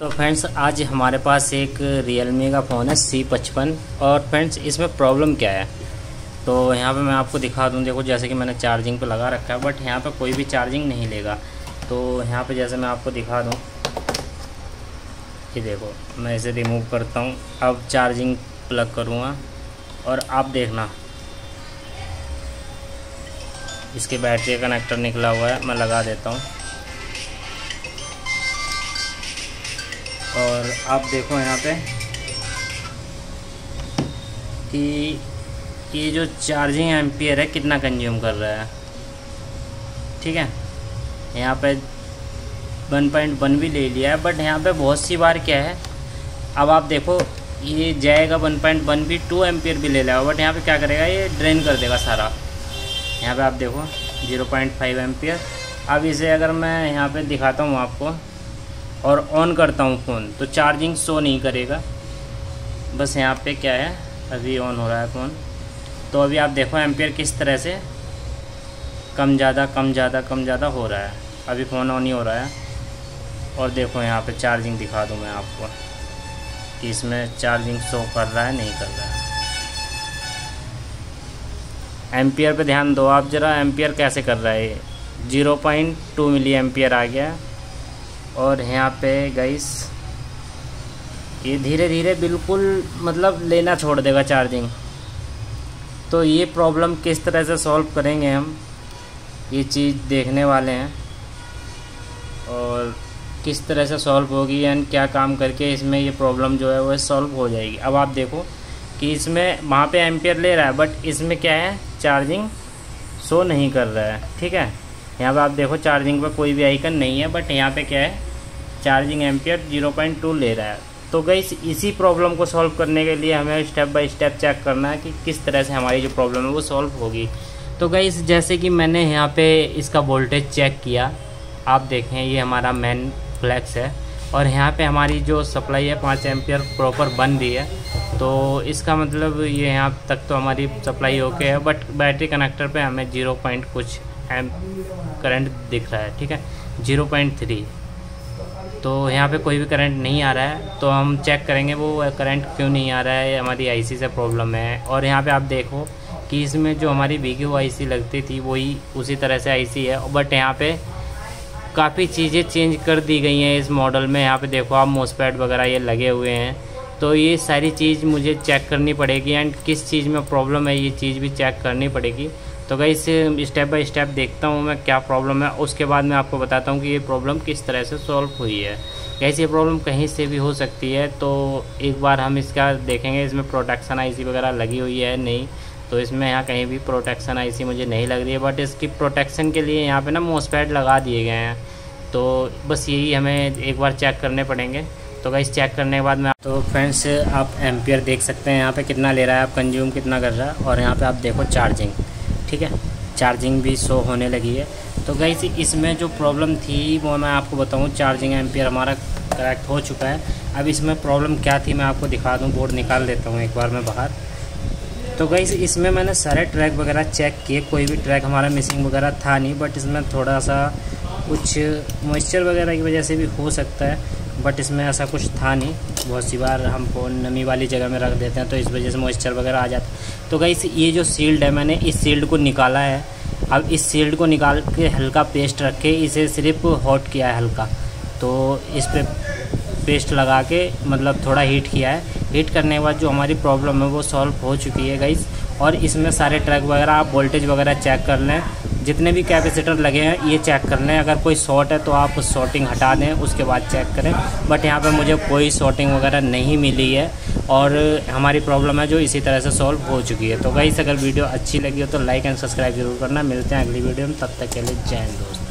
तो फ्रेंड्स आज हमारे पास एक Realme का फ़ोन है C55 और फ्रेंड्स इसमें प्रॉब्लम क्या है तो यहाँ पे मैं आपको दिखा दूँ। देखो जैसे कि मैंने चार्जिंग पे लगा रखा है बट यहाँ पे कोई भी चार्जिंग नहीं लेगा। तो यहाँ पे जैसे मैं आपको दिखा दूँ कि देखो मैं इसे रिमूव करता हूँ, अब चार्जिंग प्लग करूँगा और आप देखना इसके बैटरी कनेक्टर निकला हुआ है, मैं लगा देता हूँ और आप देखो यहाँ पे कि ये जो चार्जिंग एम्पियर है कितना कंज्यूम कर रहा है। ठीक है, यहाँ पे 1.1 भी ले लिया है बट यहाँ पे बहुत सी बार क्या है, अब आप देखो ये जाएगा 1.1 भी 2 एम्पियर भी ले लेगा बट यहाँ पे क्या करेगा, ये ड्रेन कर देगा सारा। यहाँ पे आप देखो 0.5 एम्पियर। अब इसे अगर मैं यहाँ पे दिखाता हूँ आपको और ऑन करता हूँ फ़ोन तो चार्जिंग शो नहीं करेगा। बस यहाँ पे क्या है, अभी ऑन हो रहा है फ़ोन तो अभी आप देखो एम्पियर किस तरह से कम ज़्यादा हो रहा है। अभी फ़ोन ऑन ही हो रहा है और देखो यहाँ पे चार्जिंग दिखा दूँ मैं आपको कि इसमें चार्जिंग शो कर रहा है नहीं कर रहा है। एम्पियर पे ध्यान दो आप ज़रा, एम्पियर कैसे कर रहा है, 0.2 मिली एम्पियर आ गया और यहाँ पे गाइस ये धीरे धीरे बिल्कुल मतलब लेना छोड़ देगा चार्जिंग। तो ये प्रॉब्लम किस तरह से सॉल्व करेंगे हम ये चीज़ देखने वाले हैं और किस तरह से सॉल्व होगी एंड क्या काम करके इसमें ये प्रॉब्लम जो है वो सॉल्व हो जाएगी। अब आप देखो कि इसमें वहाँ पे एम्पियर ले रहा है बट इसमें क्या है, चार्जिंग शो नहीं कर रहा है। ठीक है, यहाँ पे आप देखो चार्जिंग पर कोई भी आइकन नहीं है बट यहाँ पे क्या है, चार्जिंग एम्पियर 0.2 ले रहा है। तो गाइस इसी प्रॉब्लम को सॉल्व करने के लिए हमें स्टेप बाय स्टेप चेक करना है कि किस तरह से हमारी जो प्रॉब्लम है वो सॉल्व होगी। तो गाइस जैसे कि मैंने यहाँ पे इसका वोल्टेज चेक किया, आप देखें ये हमारा मेन फ्लैक्स है और यहाँ पर हमारी जो सप्लाई है 5 एम्पियर प्रॉपर बन रही है। तो इसका मतलब ये यहाँ तक तो हमारी सप्लाई ओके है बट बैटरी कनेक्टर पर हमें 0.कुछ करंट दिख रहा है। ठीक है, 0.3। तो यहाँ पे कोई भी करंट नहीं आ रहा है तो हम चेक करेंगे वो करंट क्यों नहीं आ रहा है, हमारी आईसी से प्रॉब्लम है। और यहाँ पे आप देखो कि इसमें जो हमारी BQ आईसी लगती थी वही उसी तरह से आईसी है बट यहाँ पे काफ़ी चीज़ें चेंज कर दी गई हैं इस मॉडल में। यहाँ पे देखो आप मोसपैड वगैरह ये लगे हुए हैं तो ये सारी चीज़ मुझे चेक करनी पड़ेगी एंड किस चीज़ में प्रॉब्लम है ये चीज़ भी चेक करनी पड़ेगी। तो गाइस स्टेप बाय स्टेप देखता हूँ मैं क्या प्रॉब्लम है, उसके बाद मैं आपको बताता हूँ कि ये प्रॉब्लम किस तरह से सॉल्व हुई है। गाइस ये प्रॉब्लम कहीं से भी हो सकती है तो एक बार हम इसका देखेंगे। इसमें प्रोटेक्शन आईसी वगैरह लगी हुई है नहीं, तो इसमें यहाँ कहीं भी प्रोटेक्शन आईसी मुझे नहीं लग रही है बट इसकी प्रोटेक्शन के लिए यहाँ पर ना मोसपैड लगा दिए गए हैं। तो बस यही हमें एक बार चेक करने पड़ेंगे। तो गाइस चेक करने के बाद मैं, तो फ्रेंड्स आप एम्पियर देख सकते हैं यहाँ पर कितना ले रहा है, आप कंज्यूम कितना कर रहा है और यहाँ पर आप देखो चार्जिंग, ठीक है, चार्जिंग भी शो होने लगी है। तो गाइस इसमें जो प्रॉब्लम थी वो मैं आपको बताऊं, चार्जिंग एम्पियर हमारा करेक्ट हो चुका है। अब इसमें प्रॉब्लम क्या थी मैं आपको दिखा दूं, बोर्ड निकाल देता हूं एक बार मैं बाहर। तो गाइस इसमें मैंने सारे ट्रैक वगैरह चेक किए, कोई भी ट्रैक हमारा मिसिंग वगैरह था नहीं बट इसमें थोड़ा सा कुछ मॉइस्चर वगैरह की वजह से भी हो सकता है बट इसमें ऐसा कुछ था नहीं। बहुत सी बार हम फ़ोन नमी वाली जगह में रख देते हैं तो इस वजह से मॉइस्चर वगैरह आ जाता है। तो गाइस ये जो सील्ड है मैंने इस सील्ड को निकाला है, अब इस सील्ड को निकाल के हल्का पेस्ट रख के इसे सिर्फ हॉट किया है हल्का, तो इस पर पेस्ट लगा के मतलब थोड़ा हीट किया है। हीट करने के बाद जो हमारी प्रॉब्लम है वो सॉल्व हो चुकी है गाइस। और इसमें सारे ट्रैक वगैरह आप वोल्टेज वगैरह चेक कर लें, जितने भी कैपेसिटर लगे हैं ये चेक कर लें, अगर कोई शॉर्ट है तो आप उस शॉर्टिंग हटा दें उसके बाद चेक करें बट यहाँ पे मुझे कोई शॉर्टिंग वगैरह नहीं मिली है और हमारी प्रॉब्लम है जो इसी तरह से सॉल्व हो चुकी है। तो गाइस अगर वीडियो अच्छी लगी हो तो लाइक एंड सब्सक्राइब जरूर करना। मिलते हैं अगली वीडियो में, तब तक के लिए जय हिंद दोस्त।